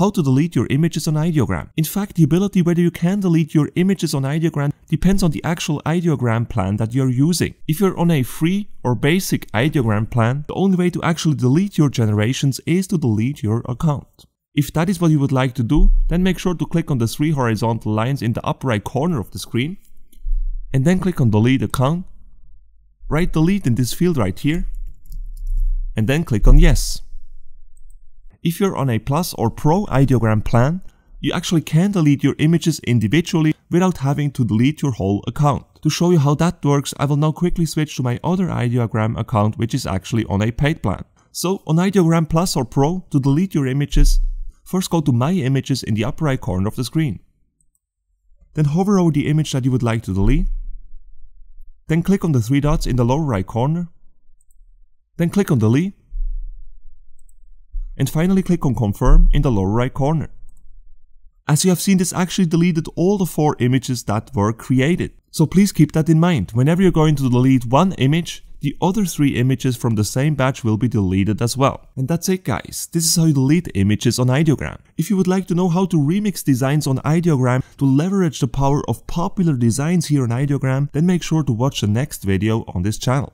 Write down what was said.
how to delete your images on Ideogram. In fact, the ability whether you can delete your images on Ideogram depends on the actual Ideogram plan that you're using. If you're on a free or basic Ideogram plan, the only way to actually delete your generations is to delete your account. If that is what you would like to do, then make sure to click on the three horizontal lines in the upper right corner of the screen, and then click on delete account, write delete in this field right here, and then click on yes. If you're on a Plus or Pro Ideogram plan, you actually can delete your images individually without having to delete your whole account. To show you how that works, I will now quickly switch to my other Ideogram account, which is actually on a paid plan. So on Ideogram Plus or Pro, to delete your images, first go to My Images in the upper right corner of the screen. Then hover over the image that you would like to delete. Then click on the three dots in the lower right corner. Then click on Delete. And finally click on Confirm in the lower right corner. As you have seen, this actually deleted all the four images that were created. So please keep that in mind. Whenever you're going to delete one image, the other three images from the same batch will be deleted as well. And that's it, guys. This is how you delete images on Ideogram. If you would like to know how to remix designs on Ideogram to leverage the power of popular designs here on Ideogram, then make sure to watch the next video on this channel.